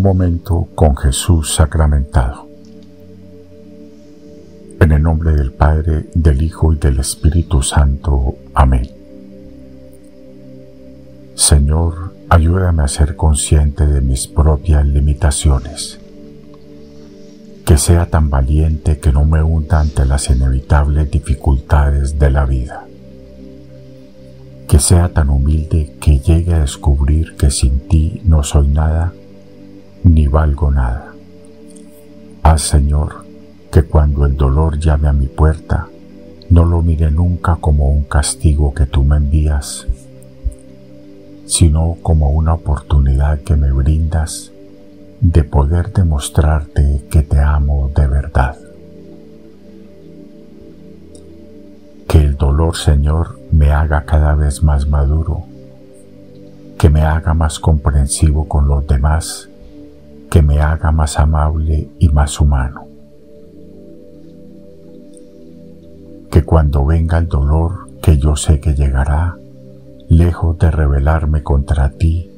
un momento con Jesús sacramentado. En el nombre del Padre, del Hijo y del Espíritu Santo. Amén. Señor, ayúdame a ser consciente de mis propias limitaciones. Que sea tan valiente que no me hunda ante las inevitables dificultades de la vida. Que sea tan humilde que llegue a descubrir que sin ti no soy nada, ni valgo nada. Haz, Señor, que cuando el dolor llame a mi puerta, no lo mire nunca como un castigo que tú me envías, sino como una oportunidad que me brindas de poder demostrarte que te amo de verdad. Que el dolor, Señor, me haga cada vez más maduro, que me haga más comprensivo con los demás, que me haga más amable y más humano. Que cuando venga el dolor, que yo sé que llegará, lejos de rebelarme contra ti,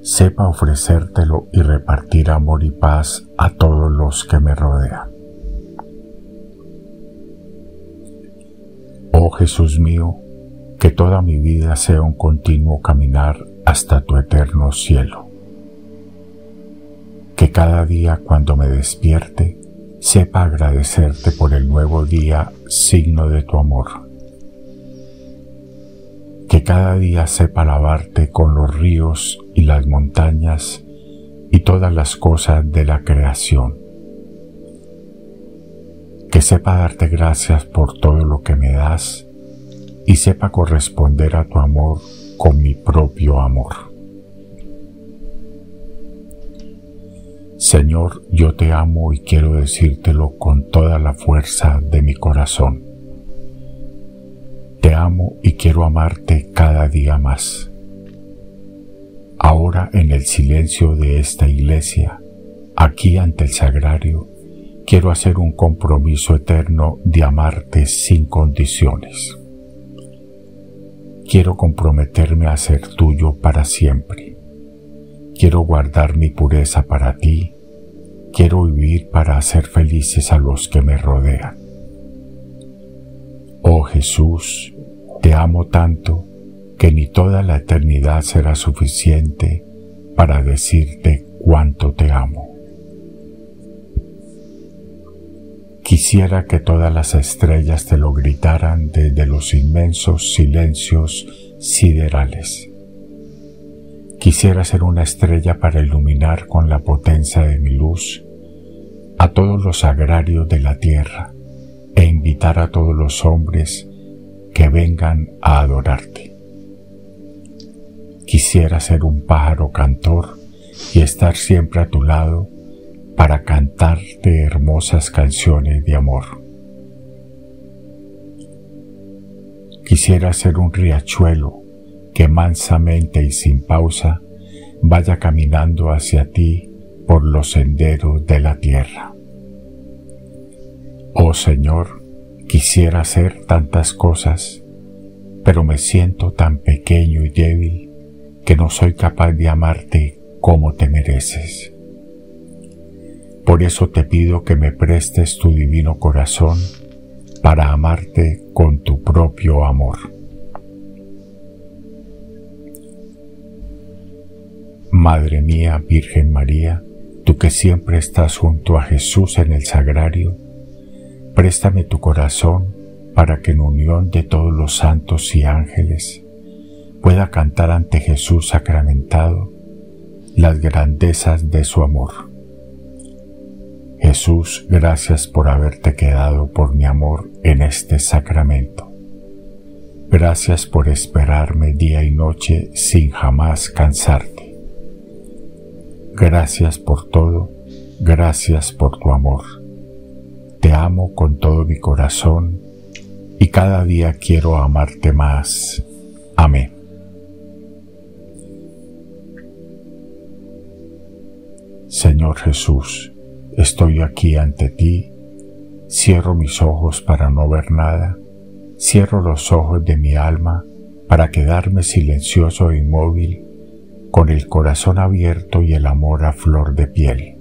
sepa ofrecértelo y repartir amor y paz a todos los que me rodean. Oh Jesús mío, que toda mi vida sea un continuo caminar hasta tu eterno cielo. Que cada día cuando me despierte, sepa agradecerte por el nuevo día, signo de tu amor. Que cada día sepa alabarte con los ríos y las montañas y todas las cosas de la creación. Que sepa darte gracias por todo lo que me das y sepa corresponder a tu amor con mi propio amor. Señor, yo te amo y quiero decírtelo con toda la fuerza de mi corazón. Te amo y quiero amarte cada día más. Ahora en el silencio de esta iglesia, aquí ante el sagrario, quiero hacer un compromiso eterno de amarte sin condiciones. Quiero comprometerme a ser tuyo para siempre. Quiero guardar mi pureza para ti. Quiero vivir para hacer felices a los que me rodean. Oh Jesús, te amo tanto que ni toda la eternidad será suficiente para decirte cuánto te amo. Quisiera que todas las estrellas te lo gritaran desde los inmensos silencios siderales. Quisiera ser una estrella para iluminar con la potencia de mi luz a todos los sagrarios de la tierra e invitar a todos los hombres que vengan a adorarte. Quisiera ser un pájaro cantor y estar siempre a tu lado para cantarte hermosas canciones de amor. Quisiera ser un riachuelo que mansamente y sin pausa vaya caminando hacia ti por los senderos de la tierra. Oh Señor, quisiera hacer tantas cosas, pero me siento tan pequeño y débil que no soy capaz de amarte como te mereces. Por eso te pido que me prestes tu divino corazón para amarte con tu propio amor. Madre mía, Virgen María, tú que siempre estás junto a Jesús en el sagrario, préstame tu corazón para que en unión de todos los santos y ángeles pueda cantar ante Jesús sacramentado las grandezas de su amor. Jesús, gracias por haberte quedado por mi amor en este sacramento. Gracias por esperarme día y noche sin jamás cansarte. Gracias por todo, gracias por tu amor. Te amo con todo mi corazón y cada día quiero amarte más. Amén. Señor Jesús, estoy aquí ante ti, cierro mis ojos para no ver nada, cierro los ojos de mi alma para quedarme silencioso e inmóvil, con el corazón abierto y el amor a flor de piel.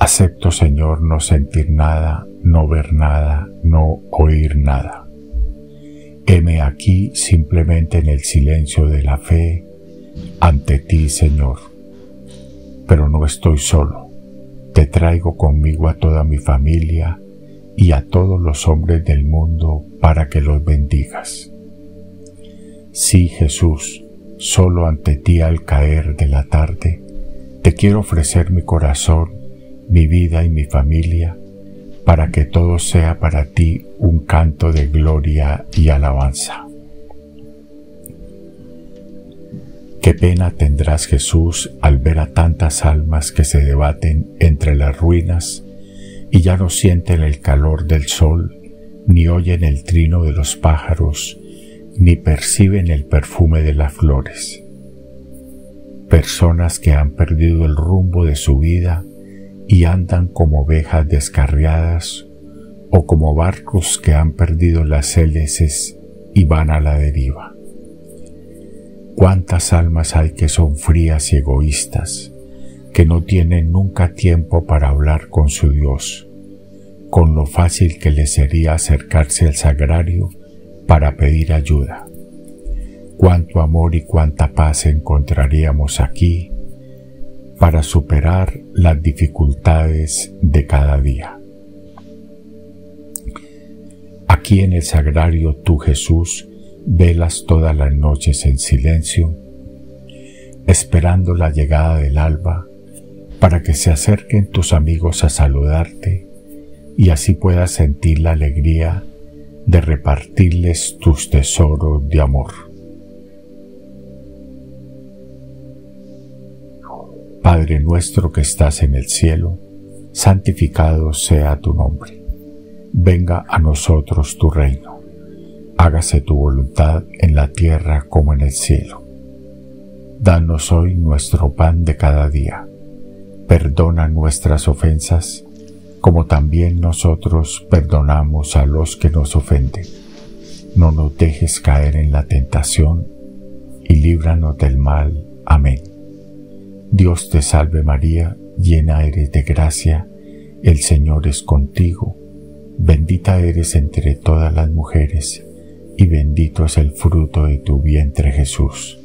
Acepto, Señor, no sentir nada, no ver nada, no oír nada. Heme aquí simplemente en el silencio de la fe, ante ti, Señor. Pero no estoy solo. Te traigo conmigo a toda mi familia y a todos los hombres del mundo para que los bendigas. Sí, Jesús, solo ante ti al caer de la tarde, te quiero ofrecer mi corazón, mi vida y mi familia, para que todo sea para ti un canto de gloria y alabanza. Qué pena tendrás, Jesús, al ver a tantas almas que se debaten entre las ruinas y ya no sienten el calor del sol, ni oyen el trino de los pájaros, ni perciben el perfume de las flores. Personas que han perdido el rumbo de su vida y andan como ovejas descarriadas o como barcos que han perdido las hélices y van a la deriva. ¿Cuántas almas hay que son frías y egoístas, que no tienen nunca tiempo para hablar con su Dios, con lo fácil que les sería acercarse al sagrario para pedir ayuda? ¿Cuánto amor y cuánta paz encontraríamos aquí para superar las dificultades de cada día? Aquí en el sagrario tú, Jesús, velas todas las noches en silencio, esperando la llegada del alba, para que se acerquen tus amigos a saludarte y así puedas sentir la alegría de repartirles tus tesoros de amor. Padre nuestro que estás en el cielo, santificado sea tu nombre. Venga a nosotros tu reino. Hágase tu voluntad en la tierra como en el cielo. Danos hoy nuestro pan de cada día. Perdona nuestras ofensas, como también nosotros perdonamos a los que nos ofenden. No nos dejes caer en la tentación, y líbranos del mal. Amén. Dios te salve María, llena eres de gracia, el Señor es contigo. Bendita eres entre todas las mujeres, y bendito es el fruto de tu vientre, Jesús.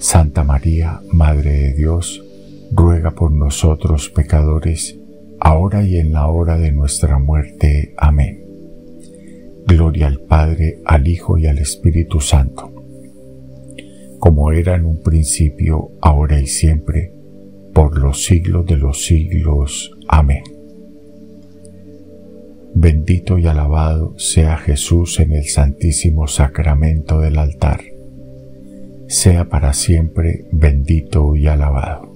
Santa María, Madre de Dios, ruega por nosotros pecadores, ahora y en la hora de nuestra muerte. Amén. Gloria al Padre, al Hijo y al Espíritu Santo, como era en un principio, ahora y siempre, por los siglos de los siglos. Amén. Bendito y alabado sea Jesús en el Santísimo Sacramento del altar. Sea para siempre bendito y alabado.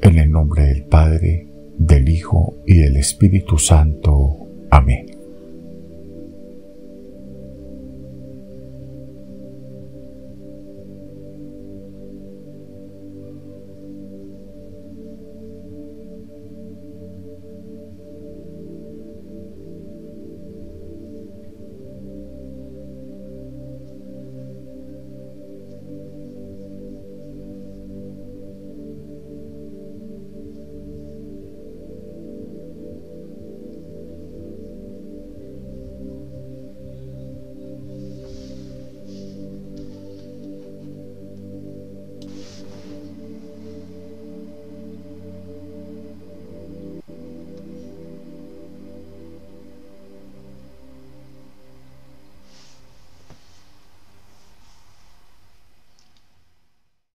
En el nombre del Padre, del Hijo y del Espíritu Santo. Amén.